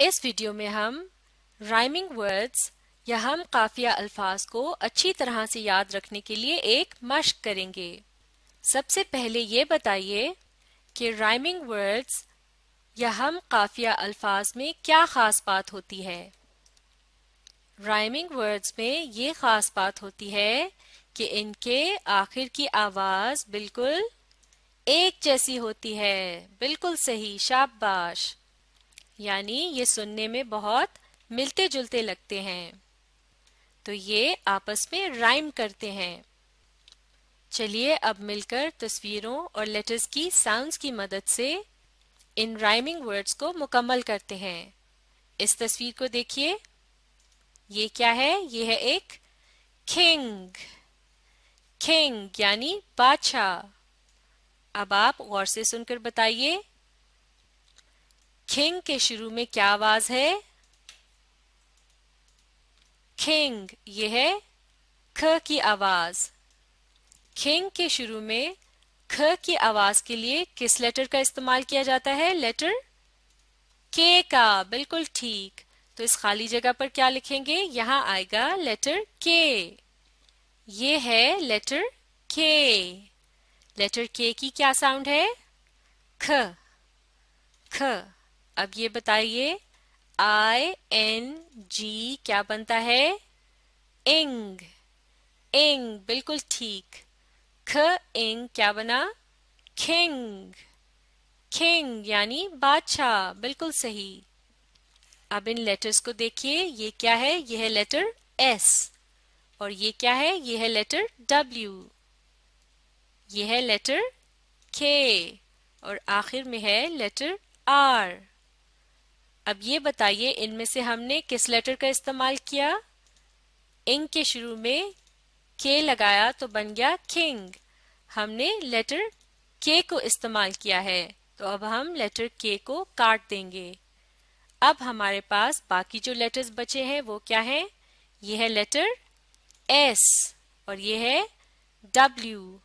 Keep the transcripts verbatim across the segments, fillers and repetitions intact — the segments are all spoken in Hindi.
इस वीडियो में हम राइमिंग वर्ड्स या हम काफिया अल्फाज को अच्छी तरह से याद रखने के लिए एक मश्क करेंगे। सबसे पहले ये बताइए कि राइमिंग वर्ड्स या हम काफिया अल्फाज में क्या खास बात होती है। राइमिंग वर्ड्स में ये खास बात होती है कि इनके आखिर की आवाज बिल्कुल एक जैसी होती है। बिल्कुल सही, शाबाश। यानी ये सुनने में बहुत मिलते जुलते लगते हैं, तो ये आपस में राइम करते हैं। चलिए अब मिलकर तस्वीरों और लेटर्स की साउंड्स की मदद से इन राइमिंग वर्ड्स को मुकम्मल करते हैं। इस तस्वीर को देखिए, ये क्या है? ये है एक किंग। किंग यानी बादशाह। अब आप गौर से सुनकर बताइए, किंग के शुरू में क्या आवाज है? किंग, ये है ख की आवाज। किंग के शुरू में ख की आवाज के लिए किस लेटर का इस्तेमाल किया जाता है? लेटर के का, बिल्कुल ठीक। तो इस खाली जगह पर क्या लिखेंगे? यहाँ आएगा लेटर के। ये है लेटर के। लेटर के की क्या साउंड है? ख, ख। अब ये बताइए, आई एन जी क्या बनता है? इंग, इंग, बिल्कुल ठीक। ख इंग क्या बना? किंग, किंग यानी बादशाह, बिल्कुल सही। अब इन लेटर्स को देखिए, ये क्या है? ये है लेटर एस। और ये क्या है? ये है लेटर डब्ल्यू। ये है लेटर के। और आखिर में है लेटर आर। अब ये बताइए, इनमें से हमने किस लेटर का इस्तेमाल किया? इंग के शुरू में के लगाया तो बन गया किंग। हमने लेटर के को इस्तेमाल किया है, तो अब हम लेटर के को काट देंगे। अब हमारे पास बाकी जो लेटर्स बचे हैं वो क्या हैं? ये है लेटर एस, और ये है डब्ल्यू,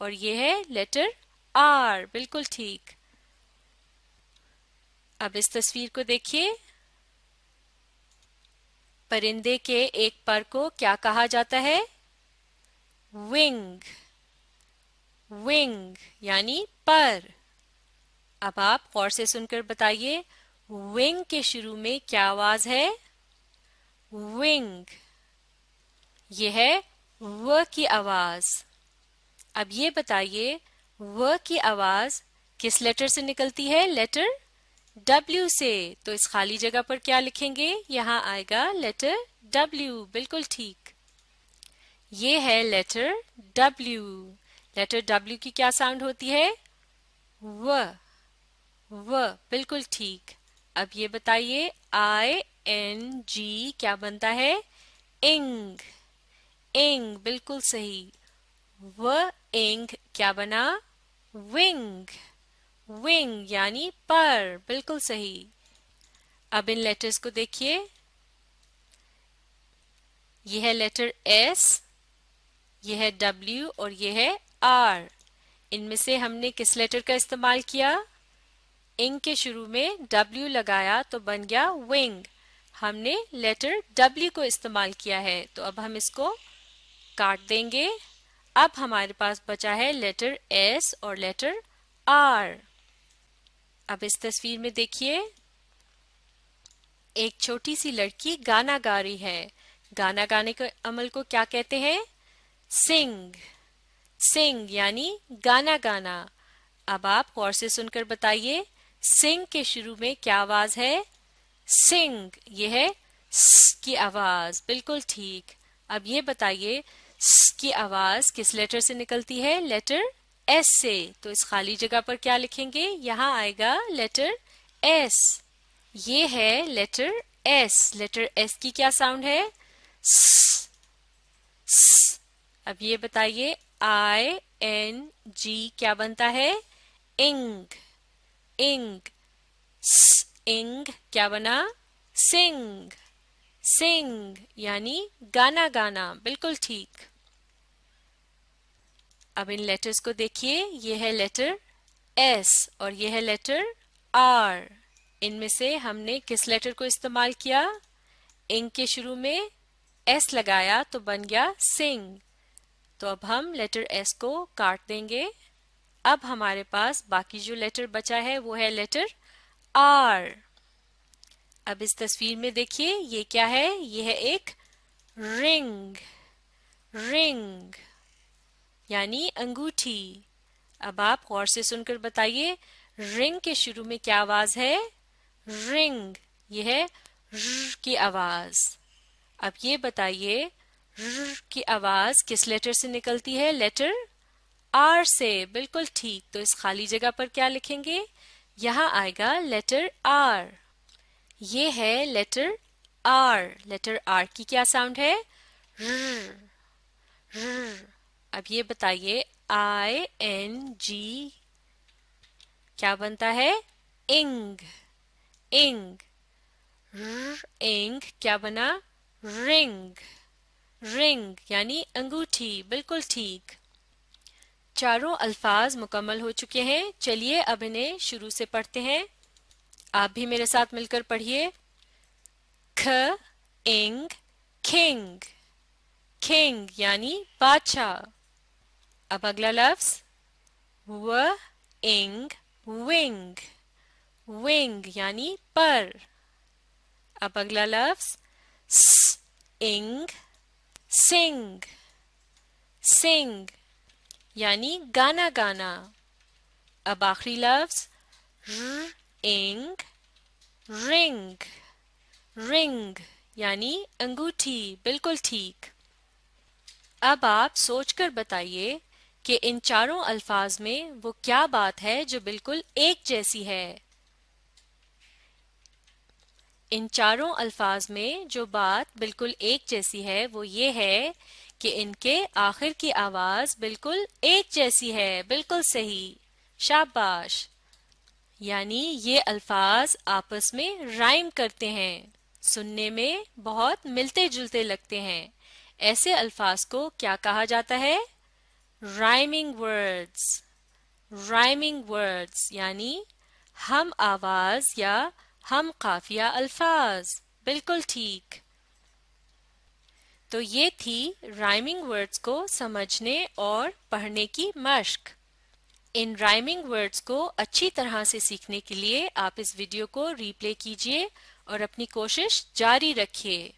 और ये है लेटर आर, बिल्कुल ठीक। अब इस तस्वीर को देखिए, परिंदे के एक पर को क्या कहा जाता है? विंग, विंग यानी पर। अब आप गौर से सुनकर बताइए, विंग के शुरू में क्या आवाज है? विंग, यह है व की आवाज। अब ये बताइए, व की आवाज किस लेटर से निकलती है? लेटर डब्ल्यू से। तो इस खाली जगह पर क्या लिखेंगे? यहाँ आएगा लेटर डब्ल्यू, बिल्कुल ठीक। ये है लेटर डब्ल्यू। लेटर डब्ल्यू की क्या साउंड होती है? व, व, बिल्कुल ठीक। अब ये बताइए, आई एन जी क्या बनता है? इंग, इंग, बिल्कुल सही। व इंग क्या बना? विंग, विंग यानी पर, बिल्कुल सही। अब इन लेटर्स को देखिए, यह है लेटर एस, यह है डब्ल्यू, और यह है आर। इनमें से हमने किस लेटर का इस्तेमाल किया? इंग के शुरू में डब्ल्यू लगाया तो बन गया विंग। हमने लेटर डब्ल्यू को इस्तेमाल किया है, तो अब हम इसको काट देंगे। अब हमारे पास बचा है लेटर एस और लेटर आर। अब इस तस्वीर में देखिए, एक छोटी सी लड़की गाना गा रही है। गाना गाने के अमल को क्या कहते हैं? सिंग, सिंग यानी गाना गाना। अब आप गौर से सुनकर बताइए, सिंग के शुरू में क्या आवाज है? सिंग, यह है स की आवाज, बिल्कुल ठीक। अब ये बताइए, स की आवाज किस लेटर से निकलती है? लेटर एस से। तो इस खाली जगह पर क्या लिखेंगे? यहाँ आएगा लेटर एस। ये है लेटर एस। लेटर एस की क्या साउंड है? स, स। अब ये बताइए, आई एन जी क्या बनता है? इंग, इंग, इंग क्या बना? सिंग, सिंग यानी गाना गाना, बिल्कुल ठीक। अब इन लेटर्स को देखिए, यह है लेटर एस और यह है लेटर आर। इनमें से हमने किस लेटर को इस्तेमाल किया? इंग के शुरू में एस लगाया तो बन गया सिंग। तो अब हम लेटर एस को काट देंगे। अब हमारे पास बाकी जो लेटर बचा है वो है लेटर आर। अब इस तस्वीर में देखिए ये क्या है, ये है एक रिंग, रिंग यानी अंगूठी। अब आप गौर से सुनकर बताइए रिंग के शुरू में क्या आवाज है? रिंग, ये है र की आवाज। अब ये बताइए र की आवाज किस लेटर से निकलती है? लेटर आर से, बिल्कुल ठीक। तो इस खाली जगह पर क्या लिखेंगे? यहाँ आएगा लेटर आर। ये है लेटर आर। लेटर आर की क्या साउंड है? र, र। अब ये बताइए आई एन जी क्या बनता है? इंग, इंग। र इंग क्या बना? रिंग, रिंग यानी अंगूठी, बिल्कुल ठीक। चारों अल्फाज मुकम्मल हो चुके हैं। चलिए अब इन्हें शुरू से पढ़ते हैं। आप भी मेरे साथ मिलकर पढ़िए। ख इंग किंग, किंग यानी बादशाह। अब अगला लफ्ज व इंग विंग, विंग यानी पर। अब अगला लफ्ज स इंग सिंग, सिंग यानी गाना गाना। अब आखिरी लफ्ज र इंग रिंग, रिंग यानी अंगूठी, बिल्कुल ठीक। अब आप सोचकर बताइए कि इन चारों अल्फाज में वो क्या बात है जो बिल्कुल एक जैसी है। इन चारों अल्फाज में जो बात बिल्कुल एक जैसी है वो ये है कि इनके आखिर की आवाज बिल्कुल एक जैसी है, बिल्कुल सही, शाबाश। यानी ये अल्फाज आपस में राइम करते हैं, सुनने में बहुत मिलते जुलते लगते हैं। ऐसे अल्फाज को क्या कहा जाता है? राइमिंग वर्ड्स, राइमिंग वर्ड्स यानी हम आवाज या हम काफिया अल्फाज, बिल्कुल ठीक। तो ये थी राइमिंग वर्ड्स को समझने और पढ़ने की मश्क। इन राइमिंग वर्ड्स को अच्छी तरह से सीखने के लिए आप इस वीडियो को रीप्ले कीजिए और अपनी कोशिश जारी रखिए।